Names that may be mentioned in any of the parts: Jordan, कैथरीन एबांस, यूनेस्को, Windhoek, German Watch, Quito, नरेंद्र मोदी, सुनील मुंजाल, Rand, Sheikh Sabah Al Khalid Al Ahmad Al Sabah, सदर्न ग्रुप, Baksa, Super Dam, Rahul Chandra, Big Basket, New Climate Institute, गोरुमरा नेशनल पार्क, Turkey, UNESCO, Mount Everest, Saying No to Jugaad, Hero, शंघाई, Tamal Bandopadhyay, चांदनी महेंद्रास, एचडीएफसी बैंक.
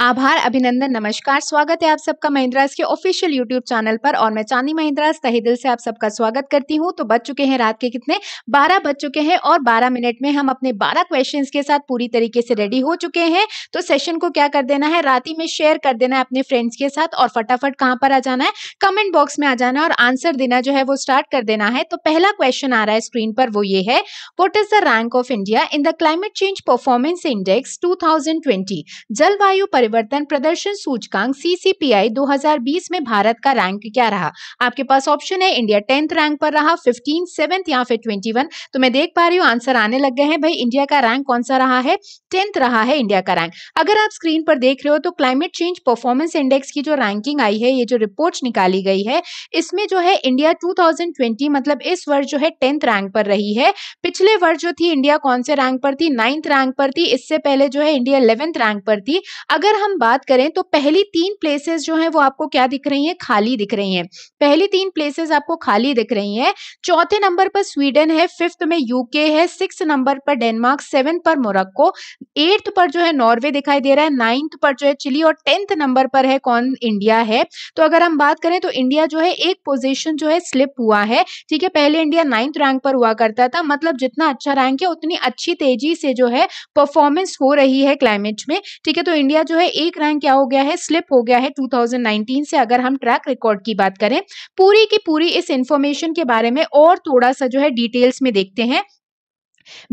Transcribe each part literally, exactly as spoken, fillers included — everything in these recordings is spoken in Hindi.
आभार, अभिनंदन, नमस्कार। स्वागत है आप सबका महेंद्रास के ऑफिशियल यूट्यूब चैनल पर और मैं चांदनी महेंद्रास तहे दिल से आप सबका स्वागत करती हूं। तो बज चुके हैं रात के कितने बारह बज चुके हैं और बारह मिनट में हम अपने बारह क्वेश्चंस के साथ पूरी तरीके से रेडी हो चुके हैं। तो सेशन को क्या कर देना है, रात ही में शेयर कर देना है अपने फ्रेंड्स के साथ और फटाफट कहाँ पर आ जाना है, कमेंट बॉक्स में आ जाना है और आंसर देना जो है वो स्टार्ट कर देना है। तो पहला क्वेश्चन आ रहा है स्क्रीन पर, वो ये है, what is the rank of India in the climate change performance index two thousand twenty, जलवायु परिवर्तन प्रदर्शन सूचकांक सी सी पी आई दो हज़ार बीस में भारत का रैंक क्या रहा। आपके पास ऑप्शन है इंडिया टेंथ रैंक पर रहा, फिफ्टीन सेवेंथ या फिर ट्वेंटी वन। तो मैं देख पा रही हूँ आंसर आने लग गए हैं। भाई इंडिया का रैंक कौन सा रहा है, टेंथ रहा है इंडिया का रैंक। अगर आप स्क्रीन पर देख रहे हो तो क्लाइमेट चेंज परफॉर्मेंस इंडेक्स की जो रैंकिंग आई है, ये जो रिपोर्ट निकाली गई है, इसमें जो है इंडिया टू थाउजेंड ट्वेंटी मतलब इस वर्ष जो है टेंथ रैंक पर रही है। पिछले वर्ष जो थी इंडिया कौन से रैंक पर थी, नाइन्थ रैंक पर थी। इससे पहले जो है इंडिया इलेवेंथ रैंक पर थी। अगर हम बात करें तो पहली तीन प्लेसेस जो है वो आपको क्या दिख रही हैं, खाली दिख रही हैं। पहली तीन प्लेसेस आपको खाली दिख रही हैं। चौथे नंबर पर स्वीडन है, फिफ्थ में यूके है, सिक्स नंबर पर डेनमार्क, सेवेंथ पर मोरक्को, एट्थ पर जो है नॉर्वे दिखाई दे रहा है, नाइन्थ पर जो है चिली और टेंथ नंबर पर है कौन, इंडिया है। तो अगर हम बात करें तो इंडिया जो है एक पोजिशन जो है स्लिप हुआ है। ठीक है, पहले इंडिया नाइन्थ रैंक पर हुआ करता था, मतलब जितना अच्छा रैंक है उतनी अच्छी तेजी से जो है परफॉर्मेंस हो रही है क्लाइमेट में। ठीक है, तो इंडिया जो है एक रैंक क्या हो गया है, स्लिप हो गया है टू थाउजेंड नाइनटीन से। अगर हम ट्रैक रिकॉर्ड की बात करें, पूरी की पूरी इस इंफॉर्मेशन के बारे में और थोड़ा सा जो है डिटेल्स में देखते हैं।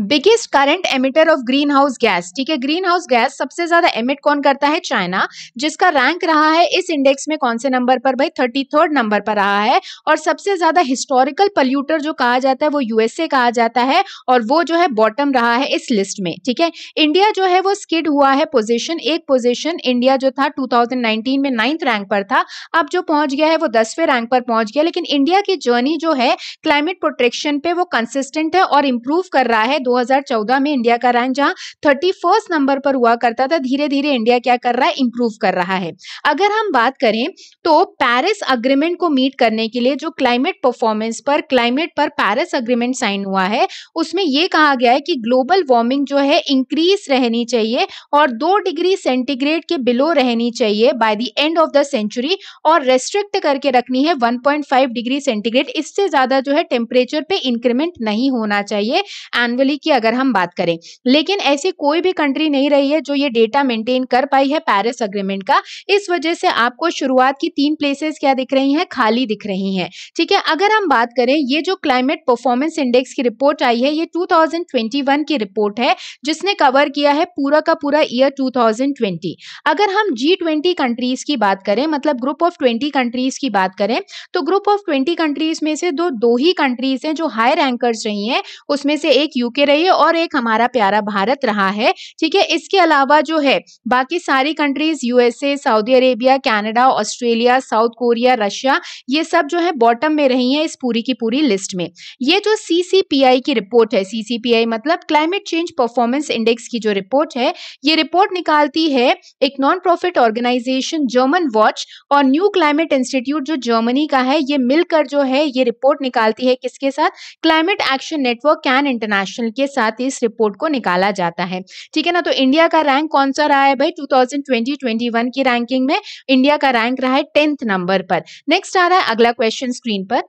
Biggest current emitter of green house gas, ठीक है, ग्रीन हाउस गैस सबसे ज्यादा एमिट कौन करता है, चाइना, जिसका रैंक रहा है इस इंडेक्स में कौन से नंबर पर, भाई थर्टी थर्ड नंबर पर रहा है। और सबसे ज्यादा हिस्टोरिकल पल्यूटर जो कहा जाता है वो यूएसए कहा जाता है और वो जो है बॉटम रहा है इस लिस्ट में। ठीक है, इंडिया जो है वो स्किड हुआ है पोजिशन, एक पोजिशन। इंडिया जो था टू थाउजेंड नाइनटीन में नाइन्थ रैंक पर था, अब जो पहुंच गया है वो दसवें रैंक पर पहुंच गया। लेकिन इंडिया की जर्नी जो है क्लाइमेट प्रोटेक्शन पे वो कंसिस्टेंट है और इंप्रूव कर रहा है है। दो हज़ार चौदह में इंडिया का रैंक जहां थर्टी फर्स्ट नंबर पर हुआ करता था, धीरे धीरे इंडिया क्या कर रहा है, इंप्रूव कर रहा है। अगर हम बात करें तो पेरिस अग्रीमेंट को मीट करने के लिए जो क्लाइमेट परफॉर्मेंस पर क्लाइमेट पर पेरिस अग्रीमेंट साइन हुआ है, उसमें यह कहा गया है कि ग्लोबल वार्मिंग जो है इंक्रीज रहनी चाहिए और दो डिग्री सेंटीग्रेड के बिलो रहनी चाहिए by the end of the century और रेस्ट्रिक्ट करके रखनी है one point five degree centigrade. इससे ज्यादा जो है टेम्परेचर पे इंक्रीमेंट नहीं होना चाहिए एनुअली की अगर हम बात करें। लेकिन ऐसी कोई भी कंट्री नहीं रही है जो ये डेटा मेंटेन कर पाई है पेरिस अग्रीमेंट का। इस वजह से आपको शुरुआत की तीन प्लेसेस क्या दिख रही हैं, खाली दिख रही हैं। ठीक है, अगर हम बात करें ये जो क्लाइमेट परफॉर्मेंस इंडेक्स की रिपोर्ट आई है, ये टू थाउजेंड ट्वेंटी वन की रिपोर्ट है जिसने कवर किया है पूरा का पूरा ईयर टू थाउजेंड ट्वेंटी। अगर हम जी ट्वेंटी कंट्रीज की बात करें, मतलब ग्रुप ऑफ ट्वेंटी कंट्रीज की बात करें, तो ग्रुप ऑफ ट्वेंटी कंट्रीज में से दो दो ही कंट्रीज हैं जो हाई रैंकर्स रही हैं, उसमें से एक यूके रही है और एक हमारा प्यारा भारत रहा है। ठीक है, इसके अलावा जो है बाकी सारी countries USA, Saudi Arabia, Canada, Australia, South Korea, Russia, ये सब जो है बॉटम में रही हैं इस पूरी की पूरी लिस्ट में। ये जो सीसीपीआई की रिपोर्ट है, सीसीपीआई मतलब क्लाइमेट चेंज परफॉर्मेंस इंडेक्स की जो रिपोर्ट है, ये रिपोर्ट निकालती है एक non profit organisation German watch और न्यू क्लाइमेट इंस्टीट्यूट जो जर्मनी का है, ये मिलकर जो है ये रिपोर्ट निकालती है किसके साथ, climate action network can international के साथ इस रिपोर्ट को निकाला जाता है। ठीक है ना, तो इंडिया का रैंक कौन सा रहा है भाई two thousand twenty two thousand twenty one की रैंकिंग में, इंडिया का रैंक रहा है टेंथ नंबर पर। नेक्स्ट आ रहा है अगला क्वेश्चन स्क्रीन पर,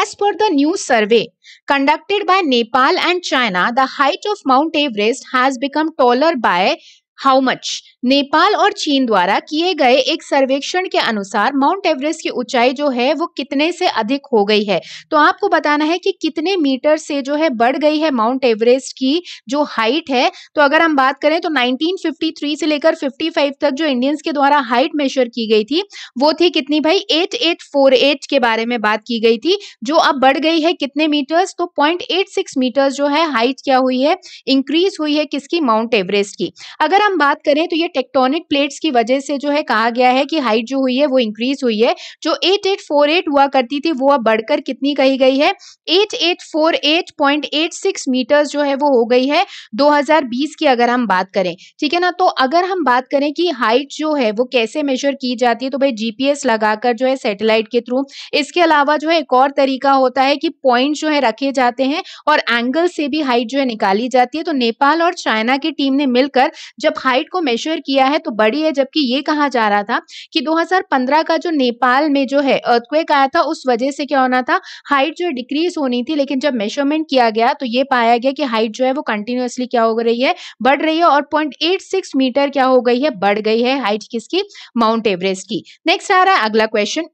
as per the new survey conducted by Nepal and China the height of mount Everest has become taller by how much. Nepal और चीन द्वारा किए गए एक सर्वेक्षण के अनुसार माउंट एवरेस्ट की ऊंचाई जो है वो कितने से अधिक हो गई है। तो आपको बताना है कि कितने मीटर से जो है बढ़ गई है माउंट एवरेस्ट की जो हाइट है। तो अगर हम बात करें तो नाइनटीन फिफ्टी थ्री से लेकर फिफ्टी फाइव तक जो इंडियंस के द्वारा हाइट मेजर की गई थी वो थी कितनी भाई एट हज़ार आठ सौ अड़तालीस के बारे में बात की गई थी, जो अब बढ़ गई है कितने मीटर्स, तो पॉइंट एट सिक्स मीटर्स जो है हाइट क्या हुई है, इंक्रीज हुई है किसकी, माउंट एवरेस्ट की। अगर हम बात करें तो ये टेक्टोनिक प्लेट्स की वजह से जो है कहा गया है कि हाइट जो हुई है वो इंक्रीज हुई है। जो एट हज़ार आठ सौ अड़तालीस हुआ करती थी वो अब बढ़कर कितनी कही गई है, एट हज़ार आठ सौ अड़तालीस पॉइंट एट सिक्स मीटर्स जो है वो हो गई है दो हज़ार बीस की अगर हम बात करें। ठीक है ना, तो अगर हम बात करें कि हाइट जो है वो कैसे मेजर की जाती है, तो भाई जीपीएस लगाकर जो है सैटेलाइट के थ्रू। इसके अलावा जो है एक और तरीका होता है कि पॉइंट जो है रखे जाते हैं और एंगल से भी हाइट जो है निकाली जाती है। तो नेपाल और चाइना की टीम ने मिलकर जब जब हाइट को मेजर किया है तो बड़ी है, जबकि ये कहा जा रहा था कि दो हज़ार पंद्रह का जो नेपाल में जो है अर्थक्वेक आया था उस वजह से क्या होना था, हाइट जो डिक्रीज होनी थी, लेकिन जब मेजरमेंट किया गया तो ये पाया गया कि हाइट जो है वो कंटिन्यूअसली क्या हो रही है, बढ़ रही है और पॉइंट एट सिक्स मीटर क्या हो गई है, बढ़ गई है हाइट किसकी, माउंट एवरेस्ट की। नेक्स्ट आ रहा है अगला question,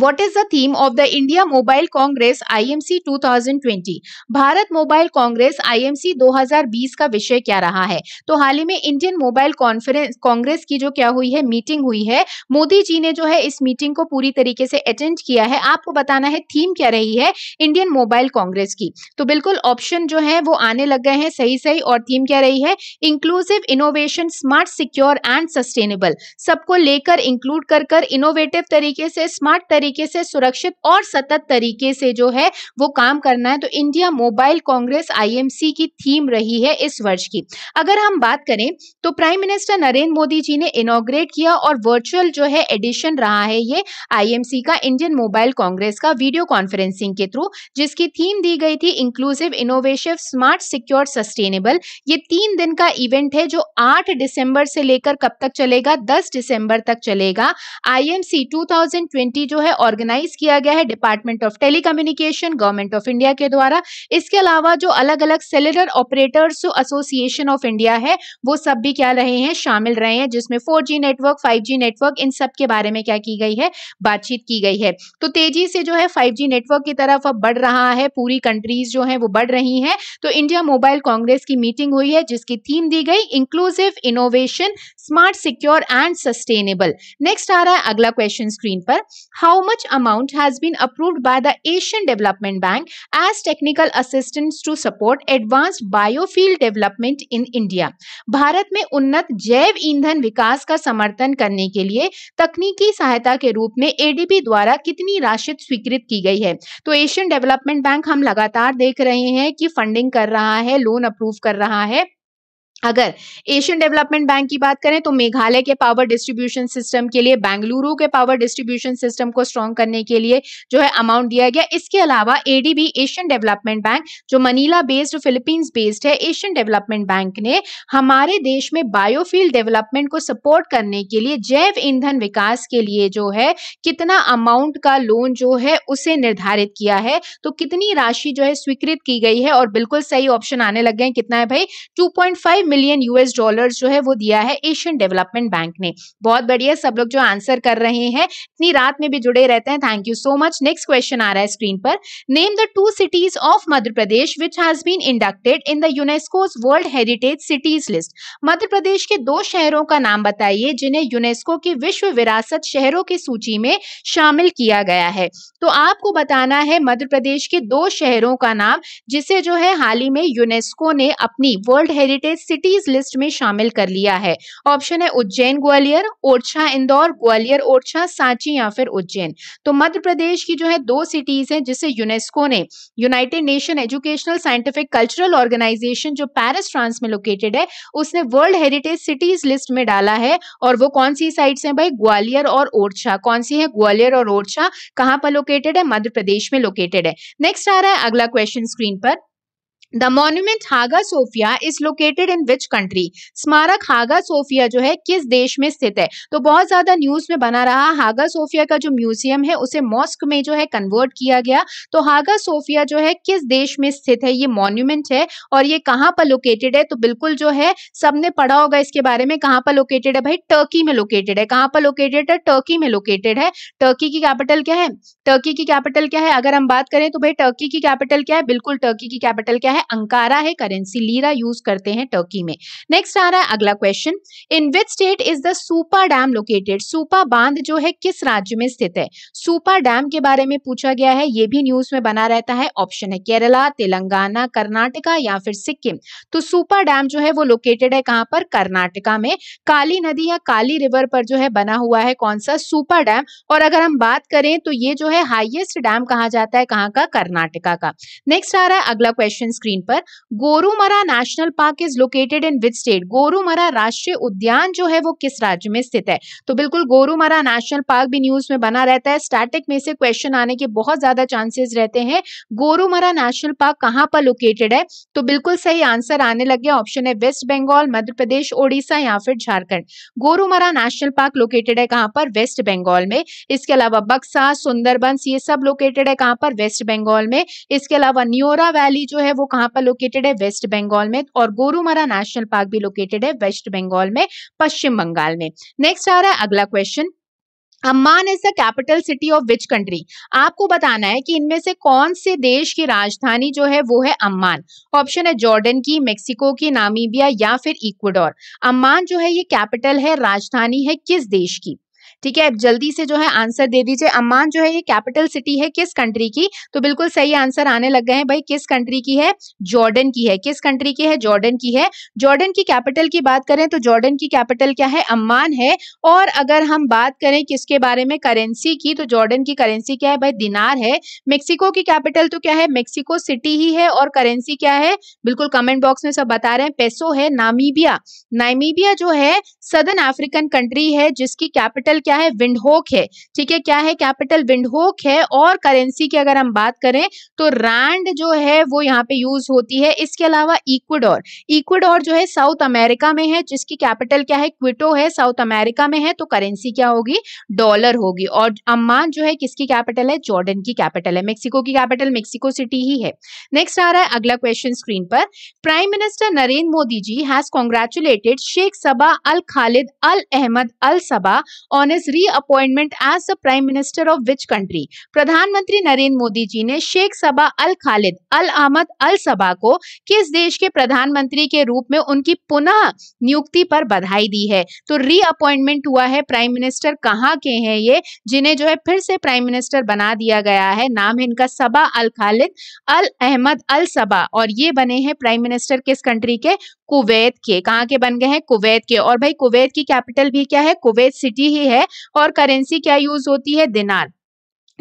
What is the theme of the India Mobile Congress I M C twenty twenty? Bharat mobile congress I M C दो हज़ार बीस का विषय क्या रहा है? तो हाल ही में इंडियन मोबाइल कॉन्फ्रेंस कांग्रेस की जो क्या हुई है, मीटिंग हुई है। मोदी जी ने जो है इस मीटिंग को पूरी तरीके से अटेंड किया है। आपको बताना है थीम क्या रही है इंडियन मोबाइल कांग्रेस की। तो बिल्कुल ऑप्शन जो है वो आने लग गए हैं सही सही, और थीम क्या रही है, inclusive, innovation, smart, secure and sustainable. सबको लेकर इंक्लूड कर कर इनोवेटिव तरीके से, स्मार्ट तरीके से, सुरक्षित और सतत तरीके से जो है वो काम करना है। तो इंडिया मोबाइल कांग्रेस आईएमसी की थीम रही है इस वर्ष की। अगर हम बात करें तो प्राइम मिनिस्टर नरेंद्र मोदी जी ने इनॉग्रेट किया और वर्चुअल जो है एडिशन रहा है ये आईएमसी का, इंडियन मोबाइल कांग्रेस का, वीडियो कॉन्फ्रेंसिंग के थ्रू, जिसकी थीम दी गई थी inclusive, innovative, smart, secure, sustainable. ये तीन दिन का इवेंट है जो आठ दिसंबर से लेकर कब तक चलेगा, दस दिसंबर तक चलेगा। आईएमसी टू थाउजेंड ट्वेंटी जो है ऑर्गेनाइज किया गया है department of telecommunication, government of India के द्वारा। इसके अलावा जो अलग अलग cellular operators association of India है वो सब भी क्या रहे हैं, शामिल रहे हैं, जिसमें four G network, five G network, इन सब के बारे में क्या की गई है, बातचीत की गई है। तो तेजी से जो है फाइव जी नेटवर्क की तरफ अब बढ़ रहा है, पूरी कंट्रीज जो है वो बढ़ रही है। तो इंडिया मोबाइल कांग्रेस की मीटिंग हुई है जिसकी थीम दी गई inclusive, innovation, smart, secure and sustainable. Next आ रहा है अगला क्वेश्चन स्क्रीन पर, how How much amount has been approved by the Asian Development Bank as technical assistance to support advanced biofuel development in India? Bharat में उन्नत जैव ईंधन विकास का समर्थन करने के लिए तकनीकी सहायता के रूप में एडीबी द्वारा कितनी राशि स्वीकृत की गई है? तो एशियन डेवलपमेंट बैंक हम लगातार देख रहे हैं कि फंडिंग कर रहा है, लोन अप्रूव कर रहा है। अगर एशियन डेवलपमेंट बैंक की बात करें तो मेघालय के पावर डिस्ट्रीब्यूशन सिस्टम के लिए, बेंगलुरु के पावर डिस्ट्रीब्यूशन सिस्टम को स्ट्रॉन्ग करने के लिए जो है अमाउंट दिया गया। इसके अलावा एडीबी एशियन डेवलपमेंट बैंक जो मनीला बेस्ड, फिलीपींस बेस्ड है, एशियन डेवलपमेंट बैंक ने हमारे देश में बायोफ्यूल डेवलपमेंट को सपोर्ट करने के लिए जैव ईंधन विकास के लिए जो है कितना अमाउंट का लोन जो है उसे निर्धारित किया है। तो कितनी राशि जो है स्वीकृत की गई है, और बिल्कुल सही ऑप्शन आने लग गए। कितना है भाई, two point five million US dollars जो है वो दिया है एशियन डेवलपमेंट बैंक ने। बहुत बढ़िया, सब लोग जो आंसर कर रहे हैं, इतनी रात में भी जुड़े रहते हैं, thank you so much. Next question आ रहा है स्क्रीन पर, name the two cities of Madhya Pradesh which has been inducted in the UNESCO's world heritage cities list. Madhya Pradesh के दो शहरों का नाम बताइए जिन्हें यूनेस्को की विश्व विरासत शहरों की सूची में शामिल किया गया है। तो आपको बताना है मध्य प्रदेश के दो शहरों का नाम जिसे जो है हाल ही में यूनेस्को ने अपनी वर्ल्ड हेरिटेज सिटीज लिस्ट में शामिल कर लिया है। ऑप्शन है उज्जैन ग्वालियर, ओरछा इंदौर, ग्वालियर ओरछा, सांची या फिर उज्जैन। तो मध्य प्रदेश की जो है दो सिटीज हैं जिसे यूनेस्को ने, United Nation educational scientific cultural organisation जो पेरिस फ्रांस में लोकेटेड है, उसने वर्ल्ड हेरिटेज सिटीज लिस्ट में डाला है। और वो कौन सी साइट्स हैं भाई, ग्वालियर और ओरछा। कौन सी है, ग्वालियर और ओरछा। कहां पर लोकेटेड है, मध्य प्रदेश में लोकेटेड है। नेक्स्ट आ रहा है अगला क्वेश्चन स्क्रीन पर, the monument Hagia Sophia is located in which country. स्मारक हागा सोफिया जो है किस देश में स्थित है? तो बहुत ज्यादा न्यूज में बना रहा, हागा सोफिया का जो म्यूजियम है उसे मॉस्क में जो है कन्वर्ट किया गया। तो हागा सोफिया जो है किस देश में स्थित है, ये मॉन्यूमेंट है, और ये कहाँ पर लोकेटेड है? तो बिल्कुल जो है सबने पढ़ा होगा इसके बारे में, कहाँ पर लोकेटेड है भाई, टर्की में लोकेटेड है। कहाँ पर लोकेटेड है, टर्की में लोकेटेड है। टर्की की कैपिटल क्या है, टर्की की कैपिटल क्या है, अगर हम बात करें तो भाई टर्की की कैपिटल क्या है, बिल्कुल टर्की की कैपिटल क्या है, अंकारा है। करेंसी लीरा यूज करते हैं टर्की में। नेक्स्ट आ रहा है अगला question, in which state is the super dam located. Super बांध जो है किस राज्य में स्थित है? सुपर डैम के बारे में पूछा गया है, ये भी न्यूज में बना रहता है। ऑप्शन है केरला, तेलंगाना, कर्नाटका या फिर सिक्किम। तो सुपर डैम जो है वो लोकेटेड है कहां पर, कर्नाटका में। काली नदी या काली रिवर पर जो है बना हुआ है कौन सा, सुपर डैम। और अगर हम बात करें तो ये जो है हाईएस्ट डैम कहा जाता है कहां का, कर्नाटका का। नेक्स्ट आ रहा है अगला क्वेश्चन स्क्रीन स्क्रीन पर। गोरुमरा नेशनल पार्क is located in which state? Gorumara राष्ट्रीय उद्यान जो है वो किस राज्य में स्थित है? तो बिल्कुल गोरुमरा नेशनल पार्क भी न्यूज में बना रहता है, स्टैटिक में से क्वेश्चन आने के बहुत ज्यादा चांसेस रहते हैं। गोरुमरा नेशनल पार्क कहाँ पर लोकेटेड है? तो बिल्कुल सही आंसर आने लग गया, ऑप्शन है वेस्ट बंगाल, मध्य प्रदेश, ओडिशा या फिर Jharkhand. गोरुमरा नेशनल पार्क located है कहाँ पर? वेस्ट बंगाल में। इसके अलावा बक्सा, सुंदरबंस ये सब लोकेटेड है कहाँ पर? वेस्ट बंगाल में। इसके अलावा न्योरा वैली जो है वो कहाँ पर लोकेटेड है? वेस्ट बंगाल में। और गोरुमरा नेशनल पार्क भी लोकेटेड है वेस्ट बंगाल में, पश्चिम बंगाल में। नेक्स्ट आ रहा है अगला question, Amman is the capital city of which country? आपको बताना है कि इनमें से कौन से देश की राजधानी जो है वो है अम्मान। ऑप्शन है जॉर्डन की, मेक्सिको की, नामीबिया या फिर इक्वाडोर। अम्मान जो है ये कैपिटल है, राजधानी है किस देश की? ठीक है, अब जल्दी से जो है आंसर दे दीजिए। अम्मान जो है ये कैपिटल सिटी है किस कंट्री की? तो बिल्कुल सही आंसर आने लग गए हैं भाई, किस कंट्री की है? जॉर्डन की है। किस कंट्री की है? जॉर्डन की है। जॉर्डन की कैपिटल की बात करें तो जॉर्डन की कैपिटल क्या है? अम्मान है। और अगर हम बात करें किसके बारे में, करेंसी की, तो जॉर्डन की करेंसी क्या है भाई? दिनार है। मेक्सिको की कैपिटल तो क्या है? मेक्सिको सिटी ही है। और करेंसी क्या है? बिल्कुल कमेंट बॉक्स में सब बता रहे हैं, पेसो है। नामीबिया, नामीबिया जो है सदर्न अफ्रीकन कंट्री है जिसकी कैपिटल क्या है? विंडहोक है। ठीक है, क्या है कैपिटल? विंडहोक है। और करेंसी की अगर हम बात करें तो रैंड जो है वो यहाँ पे यूज होती है। इसके अलावा इक्वाडोर, इक्वाडोर जो है साउथ अमेरिका में है जिसकी कैपिटल क्या है? क्विटो है, साउथ अमेरिका में है। तो करेंसी क्या होगी? डॉलर होगी। और अम्मान जो है किसकी कैपिटल है? जॉर्डन की कैपिटल है। मेक्सिको की कैपिटल मेक्सिको सिटी ही है। नेक्स्ट आ रहा है अगला क्वेश्चन स्क्रीन पर, prime minister नरेंद्र मोदी ji has congratulated Sheikh Sabah al Khalid al Ahmad al Sabah on reappointment as the prime minister of which country? प्रधानमंत्री नरेंद्र मोदी जी ने Sheikh Sabah al Khalid al Ahmad al सबा को किस देश के प्रधानमंत्री के रूप में उनकी पुनः नियुक्ति पर बधाई दी है? तो रीअपॉइंटमेंट हुआ है, प्राइम मिनिस्टर कहाँ के हैं ये, जिन्हें जो है फिर से प्राइम मिनिस्टर बना दिया गया है। नाम है इनका सबा al Khalid al Ahmad al सबा, और ये बने हैं प्राइम मिनिस्टर किस कंट्री के? कुवैत के। कहाँ के बन गए हैं? कुवैत के। और भाई कुवैत की कैपिटल भी क्या है? कुवैत सिटी ही है। और करेंसी क्या यूज होती है? दिनार।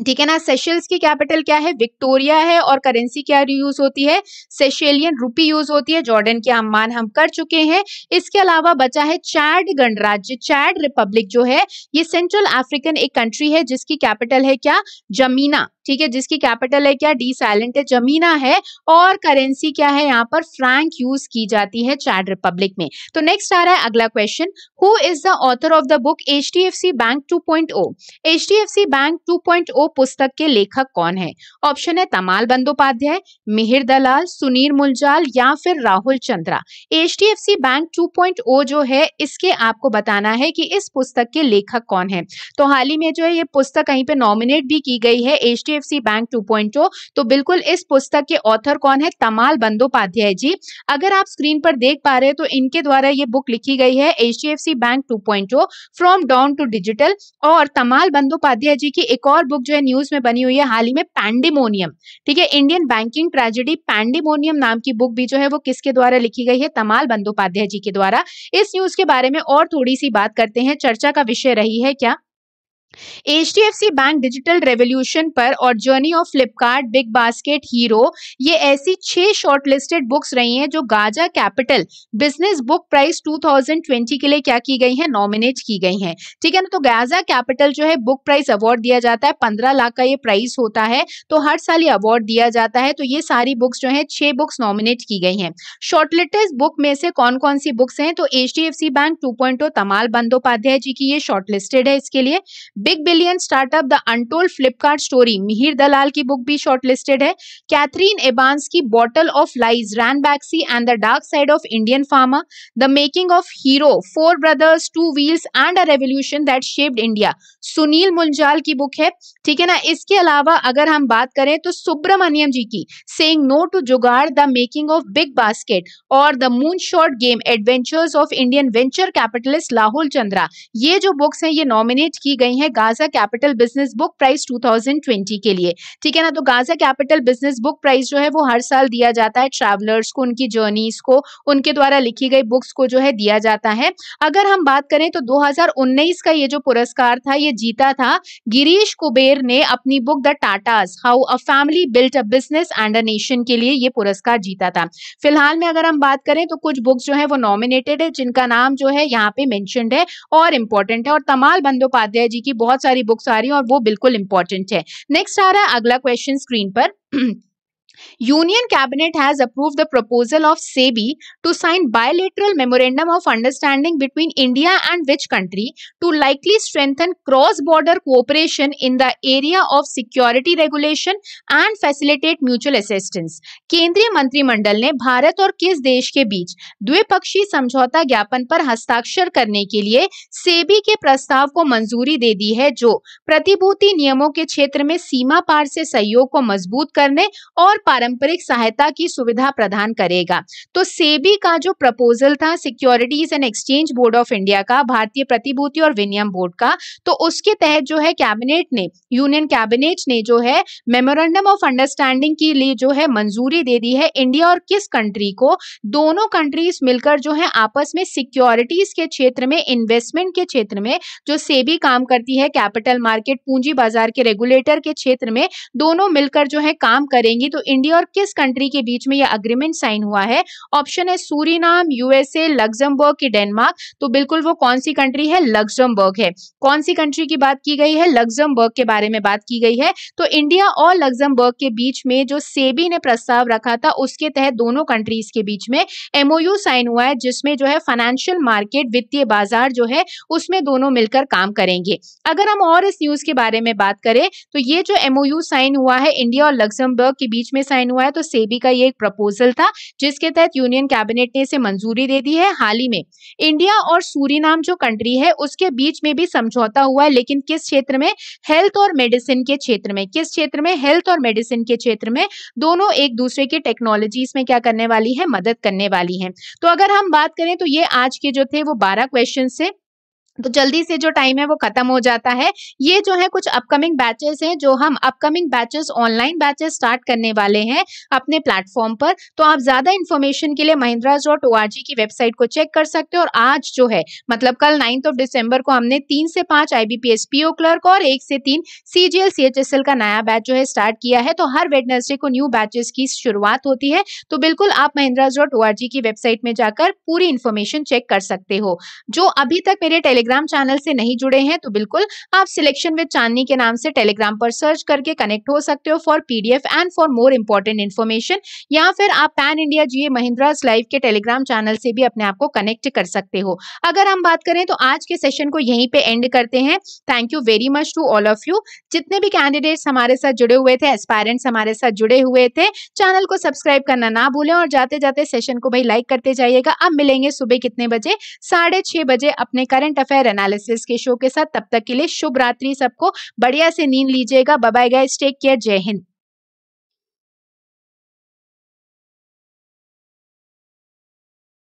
ठीक है ना। सेशेल्स की कैपिटल क्या है? विक्टोरिया है। और करेंसी क्या यूज होती है? सेशेलियन रुपी यूज होती है। जॉर्डन के अम्मान हम कर चुके हैं। इसके अलावा बचा है चैड गणराज्य, चैड रिपब्लिक जो है ये सेंट्रल अफ्रीकन एक कंट्री है जिसकी कैपिटल है क्या? जमीना। ठीक है, जिसकी कैपिटल है क्या? डी साइलेंट है, जमीना है। और करेंसी क्या है यहाँ पर? फ्रैंक यूज की जाती है चैड रिपब्लिक में। तो नेक्स्ट आ रहा है अगला question, who is the author of the book एचडीएफसी बैंक two point O? एचडीएफसी बैंक two point O पुस्तक के लेखक कौन है? ऑप्शन है तमाल बंदोपाध्याय, मिहिर दलाल, सुनील मुलजाल या फिर Rahul Chandra. एचडीएफसी बैंक two point O जो है इसके आपको बताना है कि इस पुस्तक के लेखक कौन है। तो हाल ही में जो है ये पुस्तक कहीं पे नॉमिनेट भी की गई है, एचडीएफसी बैंक two point O. तो बिल्कुल इस पुस्तक के ऑथर कौन है? तमाल बंदोपाध्याय जी। अगर आप स्क्रीन पर देख पा रहे हैं तो इनके द्वारा ये बुक लिखी गई है, एचडीएफसी बैंक two point O from down to digital. और तमाल बंदोपाध्याय जी की एक और बुक जो न्यूज में बनी हुई है हाल ही में, पैंडेमोनियम। ठीक है, इंडियन बैंकिंग ट्रेजेडी पैंडेमोनियम नाम की बुक भी जो है वो किसके द्वारा लिखी गई है? तमाल बंदोपाध्याय जी के द्वारा। इस न्यूज के बारे में और थोड़ी सी बात करते हैं, चर्चा का विषय रही है क्या? एचडीएफसी बैंक डिजिटल रेवोल्यूशन पर और जर्नी ऑफ फ्लिपकार्ट, बिग बास्केट, हीरो, ये ऐसी छह शॉर्टलिस्टेड बुक्स रही हैं जो Gaja capital business book price दो हज़ार बीस के लिए क्या की गई हैं? नॉमिनेट की गई हैं। ठीक है ना। तो गाजा कैपिटल जो है बुक प्राइस अवार्ड दिया जाता है, पंद्रह लाख का ये प्राइस होता है, तो हर साल ये अवार्ड दिया जाता है। तो ये सारी बुक्स जो है, छह बुक्स नॉमिनेट की गई है। शॉर्टलिस्टेड बुक में से कौन कौन सी बुक्स हैं? तो एचडीएफसी बैंक two point O Tamal Bandopadhyay ji की ये शॉर्टलिस्टेड है। इसके लिए big billion startup, the untold Flipkart story, Mihir Dalal की बुक भी शॉर्टलिस्टेड है। कैथरीन एबांस की bottle of lies, rain बैक्सी and the dark side of Indian pharma, the making of Hero, four brothers, two wheels and a revolution that shaped India, सुनील मुंजाल की बुक है। ठीक है ना। इसके अलावा अगर हम बात करें तो सुब्रमण्यम जी की saying no to jugaad, the making of big basket और the moon shot game, adventures of Indian venture capitalist, Rahul Chandra. ये जो बुक्स हैं ये नॉमिनेट की गई है है Gaja capital business book price दो हज़ार बीस के लिए, ठीक है ना। तो Gaja capital business book prize जो है वो हर साल दिया जाता है ट्रैवलर्स को, उनकी जर्नीज को, उनके द्वारा लिखी गई बुक्स को जो है दिया जाता है। अगर हम बात करें तो दो हज़ार उन्नीस का ये जो पुरस्कार था ये जीता था गिरीश कुबेर ने अपनी book the Tatas how a family built a business and a nation के लिए ये पुरस्कार जीता था। फिलहाल में अगर हम बात करें तो कुछ बुक्स जो है वो नॉमिनेटेड है जिनका नाम जो है यहाँ पे मेंशन्ड है और इंपॉर्टेंट है, और तमाल बंदोपाध्याय जी की बहुत सारी बुक्स आ रही है और वो बिल्कुल इंपॉर्टेंट है। नेक्स्ट आ रहा है अगला क्वेश्चन स्क्रीन पर। Union Cabinet has approved the proposal of S E B I to sign bilateral memorandum of understanding between India and which country to likely strengthen cross-border cooperation in the area of security regulation and facilitate mutual assistance. केंद्रीय मंत्रिमंडल ने भारत और किस देश के बीच द्विपक्षीय समझौता ज्ञापन पर हस्ताक्षर करने के लिए सेबी के प्रस्ताव को मंजूरी दे दी है, जो प्रतिभूति नियमों के क्षेत्र में सीमा पार से सहयोग को मजबूत करने और पारंपरिक सहायता की सुविधा प्रदान करेगा। तो सेबी का जो प्रपोजल था securities and exchange board of India का, भारतीय प्रतिभूति और विनियम बोर्ड का, तो उसके तहत जो है कैबिनेट ने, यूनियन कैबिनेट ने जो है मेमोरेंडम ऑफ अंडरस्टैंडिंग के लिए जो है मंजूरी दे दी है इंडिया और किस कंट्री को। दोनों कंट्रीज मिलकर जो है आपस में सिक्योरिटीज के क्षेत्र में, इन्वेस्टमेंट के क्षेत्र में जो सेबी काम करती है, कैपिटल मार्केट पूंजी बाजार के रेगुलेटर के क्षेत्र में, दोनों मिलकर जो है काम करेंगी। तो इंडिया और किस कंट्री के बीच में यह अग्रीमेंट साइन हुआ है? ऑप्शन है सूरीनाम, यूएसए, लग्जमबर्ग की डेनमार्क। तो बिल्कुल वो कौन सी कंट्री है? लग्जमबर्ग है। कौन सी कंट्री की बात की गई है? लग्जमबर्ग के बारे में बात की गई है। तो इंडिया और लग्जमबर्ग के बीच में जो सेबी ने प्रस्ताव रखा था उसके तहत दोनों कंट्रीज के बीच में एमओयू साइन हुआ है, जिसमें जो है फाइनेंशियल मार्केट, वित्तीय बाजार जो है उसमें दोनों मिलकर काम करेंगे। अगर हम और इस न्यूज के बारे में बात करें तो ये जो एमओयू साइन हुआ है इंडिया और लग्जमबर्ग के बीच में साइन हुआ है, तो सेबी का ये एक प्रपोजल था जिसके तहत यूनियन कैबिनेट ने इसे मंजूरी दे दी है। हाल ही में इंडिया और सूरीनाम जो कंट्री है उसके बीच में भी समझौता हुआ है, लेकिन किस क्षेत्र में? हेल्थ और मेडिसिन के क्षेत्र में। किस क्षेत्र में? हेल्थ और मेडिसिन के क्षेत्र में। दोनों एक दूसरे के टेक्नोलॉजीज में क्या करने वाली है? मदद करने वाली है। तो अगर हम बात करें तो ये आज के जो थे वो बारह क्वेश्चन थे, तो जल्दी से जो टाइम है वो खत्म हो जाता है। ये जो है कुछ अपकमिंग बैचेस हैं, जो हम upcoming batches, online batches start करने वाले हैं अपने प्लेटफॉर्म पर। तो आप ज्यादा इन्फॉर्मेशन के लिए Mahendra's dot O R G की वेबसाइट को चेक कर सकते हो। और आज जो है मतलब कल नाइन्थ ऑफ डिसम्बर को हमने तीन से पांच I B P S P O clerk और एक से तीन C G L C H S L का नया बैच जो है स्टार्ट किया है। तो हर वेडनेसडे को न्यू बैचेस की शुरुआत होती है। तो बिल्कुल आप Mahendra's dot O R G की वेबसाइट में जाकर पूरी इन्फॉर्मेशन चेक कर सकते हो। जो अभी तक मेरे टेलीग्राम चैनल से नहीं जुड़े हैं तो बिल्कुल आप सिलेक्शन विद चांदनी के नाम से टेलीग्राम पर सर्च करके कनेक्ट हो सकते हो for PDF and for more important information, या फिर आप पैन इंडिया जीए महिंद्रास लाइव के टेलीग्राम चैनल से भी अपने आप को कनेक्ट कर सकते हो। अगर हम बात करें तो आज के सेशन को यहीं पे एंड करते हैं। Thank you very much to all of you. जितने भी कैंडिडेट्स हमारे साथ जुड़े हुए थे, एस्पायरेंट्स हमारे साथ जुड़े हुए थे, चैनल को सब्सक्राइब करना ना भूलें और जाते जाते सेशन को भाई लाइक करते जाइएगा। अब मिलेंगे सुबह कितने बजे? साढ़े छह बजे अपने करंट अफेयर एनालिसिस के शो के साथ। तब तक के लिए शुभ रात्रि सबको, बढ़िया से नींद लीजिएगा। Bye bye guys, take care, जय हिंद।